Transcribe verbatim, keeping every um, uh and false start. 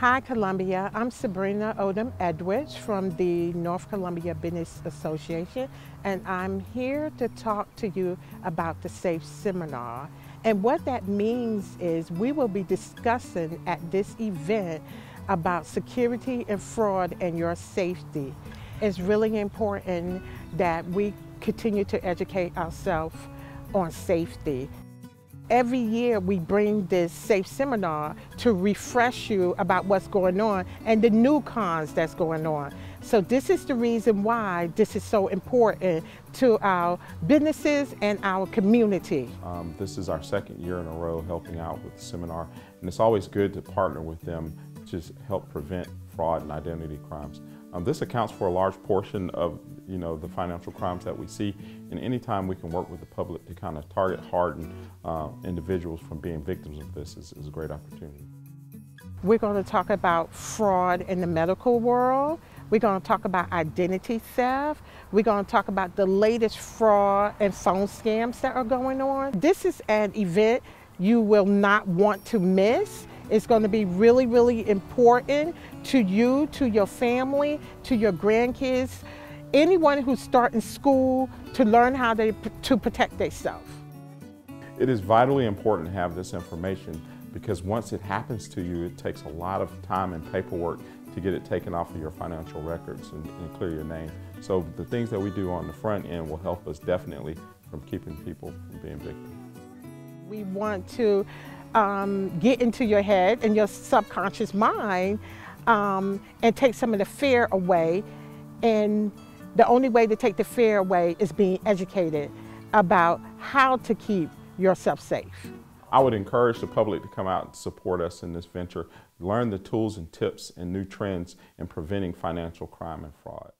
Hi, Columbia. I'm Sabrina Odom-Edwidge from the North Columbia Business Association, and I'm here to talk to you about the SAFE Seminar. And what that means is we will be discussing at this event about security and fraud and your safety. It's really important that we continue to educate ourselves on safety. Every year we bring this SAFE Seminar to refresh you about what's going on and the new cons that's going on. So this is the reason why this is so important to our businesses and our community. Um, this is our second year in a row helping out with the seminar, and it's always good to partner with them to help prevent fraud and identity crimes. Um, this accounts for a large portion of you know, the financial crimes that we see, and anytime we can work with the public to kind of target hardened uh, individuals from being victims of this is, is a great opportunity. We're going to talk about fraud in the medical world. We're going to talk about identity theft. We're going to talk about the latest fraud and phone scams that are going on. This is an event you will not want to miss. It's going to be really, really important to you, to your family, to your grandkids, anyone who's starting school to learn how they, to protect themselves. It is vitally important to have this information because once it happens to you, it takes a lot of time and paperwork to get it taken off of your financial records and, and clear your name. So the things that we do on the front end will help us definitely from keeping people from being victims. We want to Um, get into your head and your subconscious mind um, and take some of the fear away. And the only way to take the fear away is being educated about how to keep yourself safe. I would encourage the public to come out and support us in this venture. Learn the tools and tips and new trends in preventing financial crime and fraud.